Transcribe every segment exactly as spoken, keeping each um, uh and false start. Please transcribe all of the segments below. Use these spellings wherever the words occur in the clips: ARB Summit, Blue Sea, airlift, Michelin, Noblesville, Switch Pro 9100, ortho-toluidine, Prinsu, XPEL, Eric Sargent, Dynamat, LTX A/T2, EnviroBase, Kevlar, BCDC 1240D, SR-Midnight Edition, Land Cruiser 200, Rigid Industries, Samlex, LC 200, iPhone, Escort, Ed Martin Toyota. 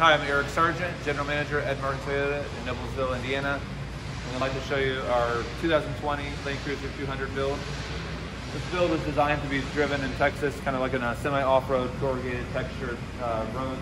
Hi, I'm Eric Sargent, General Manager at Ed Martin Toyota in Noblesville, Indiana. And I'd like to show you our two thousand twenty Land Cruiser two hundred build. This build is designed to be driven in Texas, kind of like in a semi-off-road, corrugated textured uh, road.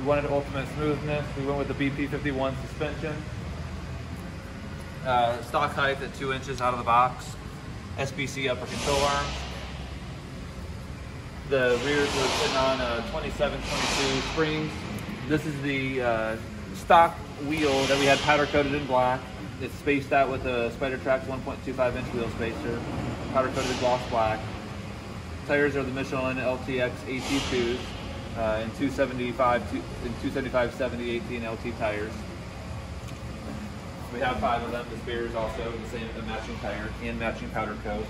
We wanted ultimate smoothness. We went with the B P fifty-one suspension. Uh, stock height at two inches out of the box. S P C upper control arm. The rears were sitting on uh, twenty-seven twenty-two springs. This is the uh, stock wheel that we had powder coated in black. It's spaced out with a Spidertrax one point two five inch wheel spacer, powder coated in gloss black. Tires are the Michelin L T X A T twos uh, and two seventy-five seventy, eighteen L T tires. We have five of them. The spare is also the same, the matching tire and matching powder coat.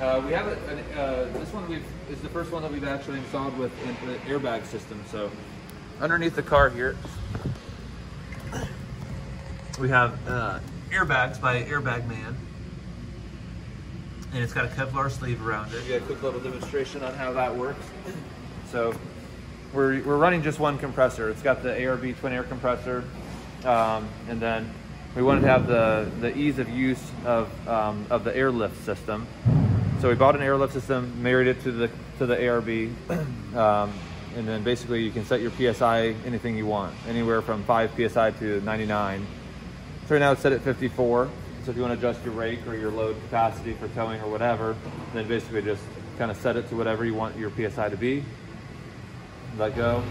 Uh, we have a, an, uh, this one we've, is the first one that we've actually installed with an airbag system. So underneath the car here, we have uh, airbags by Airbag Man. And it's got a Kevlar sleeve around it. We got a quick little demonstration on how that works. So we're, we're running just one compressor. It's got the A R B twin air compressor. Um, and then we wanted to have the, the ease of use of, um, of the airlift system. So we bought an airlift system, married it to the to the A R B, um, and then basically you can set your P S I anything you want, anywhere from five P S I to ninety-nine. So right now it's set at fifty-four. So if you want to adjust your rake or your load capacity for towing or whatever, then basically just kind of set it to whatever you want your P S I to be. Let go.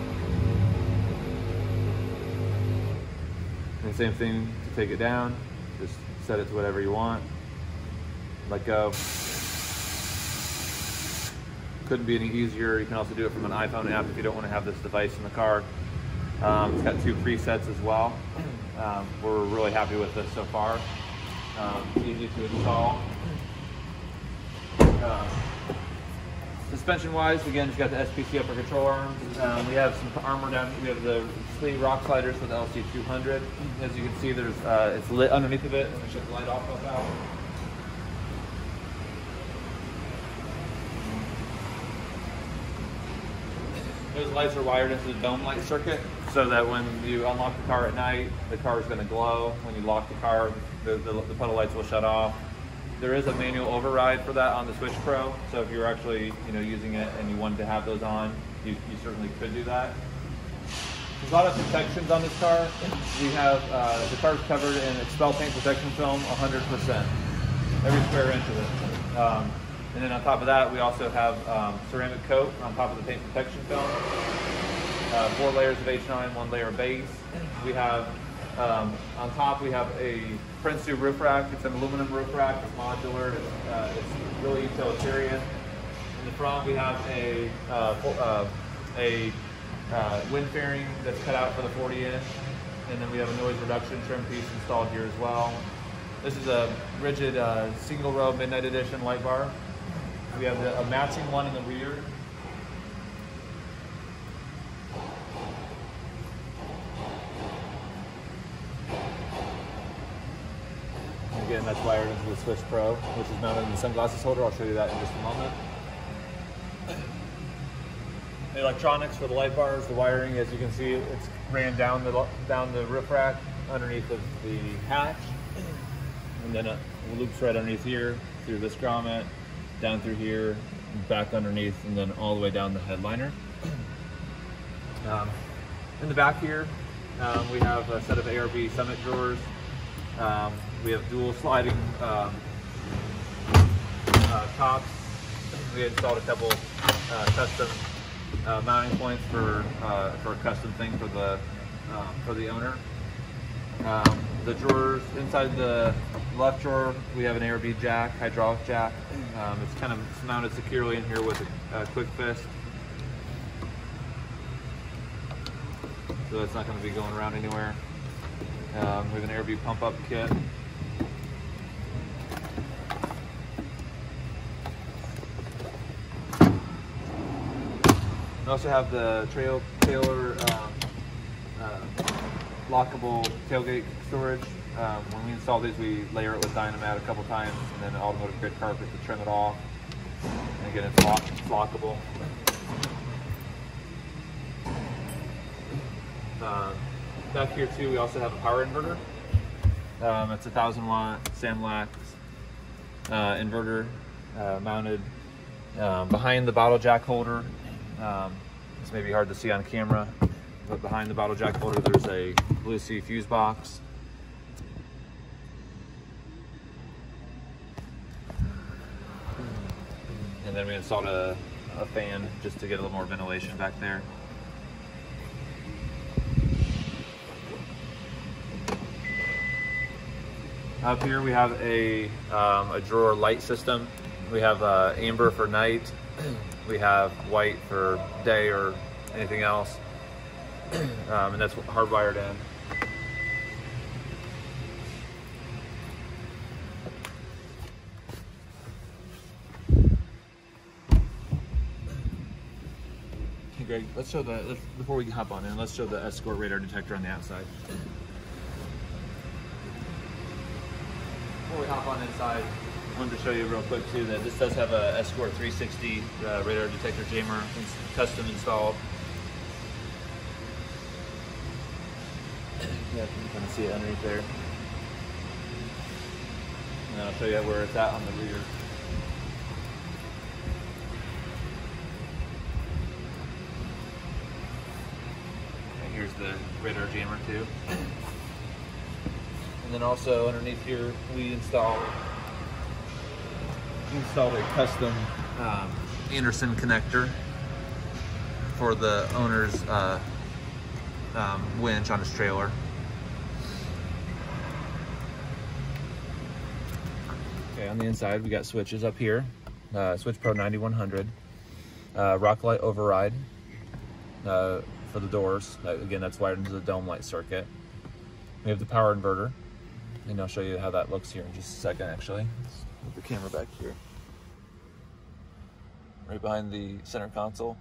And same thing to take it down. Just set it to whatever you want. Let go. Couldn't be any easier. You can also do it from an iPhone app if you don't want to have this device in the car. Um, it's got two presets as well. Um, we're really happy with this so far. Um, easy to install. Uh, Suspension-wise, again, it's got the S P C upper control arms. Um, we have some armor down. We have the Slee rock sliders for the L C two hundred. As you can see, there's uh, it's lit underneath of it. Let me shut the light off out. Those lights are wired into the dome light circuit so that when you unlock the car at night, the car is going to glow. When you lock the car, the, the, the puddle lights will shut off. There is a manual override for that on the Switch Pro. So if you're actually you know, using it and you wanted to have those on, you, you certainly could do that. There's a lot of protections on this car. We have, uh, the car's covered in X P E L paint protection film, one hundred percent, every square inch of it. Um, And then on top of that, we also have um, ceramic coat on top of the paint protection film. Uh, four layers of H nine, one layer of base. We have, um, on top we have a Prinsu roof rack. It's an aluminum roof rack. It's modular. It's, uh, it's really utilitarian. In the front we have a, uh, uh, a uh, wind fairing that's cut out for the forty inch. And then we have a noise reduction trim piece installed here as well. This is a rigid uh, single row midnight edition light bar. We have the, a matching one in the rear. And again, that's wired into the Switch Pro, which is mounted in the sunglasses holder. I'll show you that in just a moment. The electronics for the light bars, the wiring, as you can see, it's ran down the down the roof rack underneath of the hatch, and then it loops right underneath here through this grommet, down through here, back underneath, and then all the way down the headliner. Um, in the back here, um, we have a set of A R B Summit drawers. Um, we have dual sliding um, uh, tops. We installed a couple uh, custom uh, mounting points for uh, for a custom thing for the uh, for the owner. Um, the drawers, inside the left drawer, we have an A R B jack, hydraulic jack. Um, it's kind of mounted securely in here with a, a quick fist. So it's not going to be going around anywhere. Um, we have an A R B pump up kit. We also have the trail trailer um, uh, lockable tailgate storage. Um, when we install these, we layer it with Dynamat a couple times, and then an automotive grid carpet to trim it off. And again, it's, lock it's lockable. Um, back here too, we also have a power inverter. Um, it's a thousand watt Samlex uh, inverter uh, mounted um, behind the bottle jack holder. Um, it's maybe hard to see on camera, but behind the bottle jack holder, there's a Blue Sea fuse box. And then we installed a, a fan just to get a little more ventilation back there. Up here we have a, um, a drawer light system. We have uh, amber for night. We have white for day or anything else. Um, and that's hardwired in. Hey Greg, let's show the, let's, before we hop on in, let's show the Escort radar detector on the outside. Before we hop on inside, I wanted to show you real quick too that this does have a Escort three sixty uh, radar detector jammer custom installed. Yeah, you can kind of see it underneath there. And I'll show you where it's at on the rear. And here's the radar jammer too. And then also underneath here, we installed installed a custom um, Anderson connector for the owner's uh, um, winch on his trailer. Okay, on the inside, we got switches up here. Uh, Switch Pro ninety-one hundred, uh, rock light override uh, for the doors. Uh, again, that's wired into the dome light circuit. We have the power inverter. And I'll show you how that looks here in just a second, actually. Let's move the camera back here. Right behind the center console,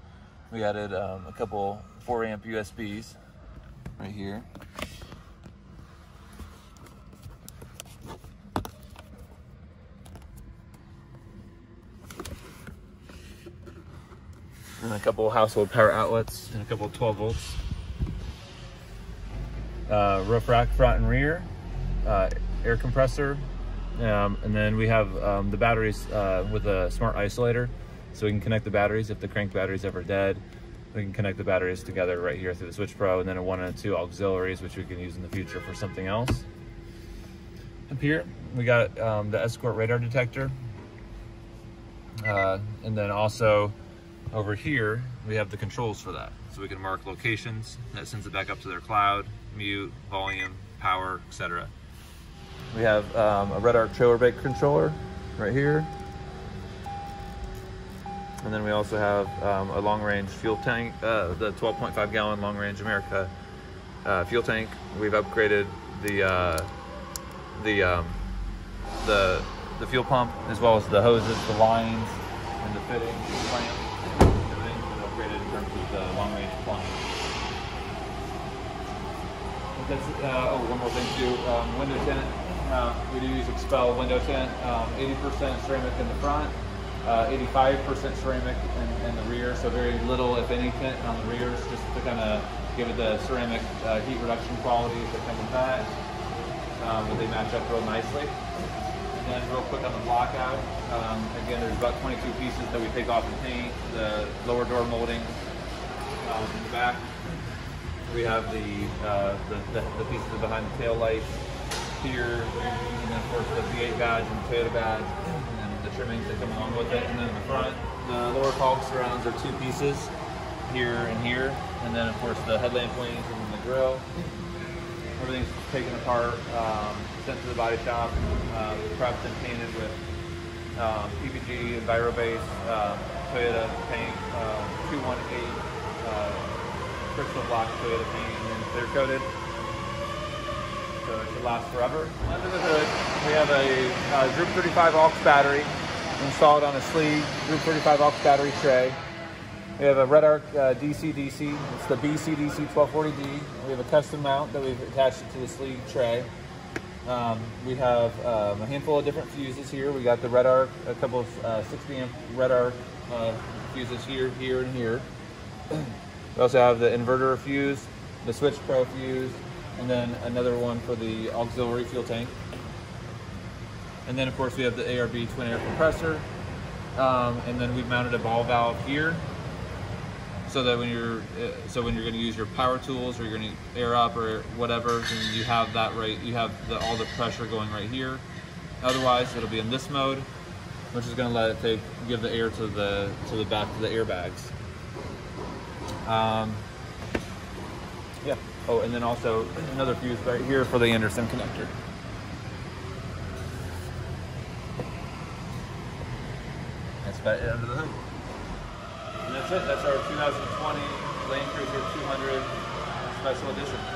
we added um, a couple four amp U S Bs right here. And a couple household power outlets and a couple twelve volts. Uh, roof rack front and rear. Uh, air compressor, um, and then we have um, the batteries uh, with a smart isolator, so we can connect the batteries if the crank battery's ever dead. We can connect the batteries together right here through the Switch Pro, and then a one and a two auxiliaries, which we can use in the future for something else. Up here, we got um, the Escort radar detector, uh, and then also over here, we have the controls for that. So we can mark locations, that sends it back up to their cloud, mute, volume, power, et cetera. We have um, a Redarc trailer brake controller right here. And then we also have um, a long range fuel tank, uh, the twelve point five gallon Long Range America uh, fuel tank. We've upgraded the, uh, the, um, the, the fuel pump, as well as the hoses, the lines, and the fittings, the clamp. Everything's been upgraded in terms of the long range plumbing. That's, uh, oh, one more thing too, um, window tint. Uh, we do use X P E L window tint, um, eighty percent ceramic in the front, eighty-five percent uh, ceramic in, in the rear, so very little, if any, tint on the rears, just to kind of give it the ceramic uh, heat reduction qualities that come with that, um, but they match up real nicely. And then real quick on the blockout, um, again, there's about twenty-two pieces that we take off the paint, the lower door molding um, in the back. We have the, uh, the, the, the pieces behind the tail lights here, and then of course the V eight badge and the Toyota badge, and then the trimmings that come along with it. And then in the front, the lower caulk surrounds are two pieces, here and here. And then of course the headlamp wings and the grill. Everything's taken apart, um, sent to the body shop, uh, prepped and painted with um, P P G, EnviroBase, uh, Toyota paint, uh, two one eight. Uh, crystal black Toyota paint, and they're coated, so it should last forever. Under the hood, we have a uh, Group thirty-five aux battery installed on a Slee Group thirty-five aux battery tray. We have a Redarc uh, D C D C, it's the B C D C twelve forty D. We have a custom mount that we've attached to the Slee tray. Um, we have um, a handful of different fuses here. We got the Redarc, a couple of uh, sixty amp Redarc uh, fuses here, here, and here. We also have the inverter fuse, the Switch Pro fuse, and then another one for the auxiliary fuel tank. And then of course we have the A R B twin air compressor. Um, and then we've mounted a ball valve here, so that when you're so when you're going to use your power tools or you're going to air up or whatever, then you have that right. You have the, all the pressure going right here. Otherwise, it'll be in this mode, which is going to let it take give the air to the to the back of the airbags. Um, yeah. Oh, and then also another fuse right here for the Anderson connector. That's about it under the hood. And that's it. That's our two thousand twenty Land Cruiser two hundred Special Edition.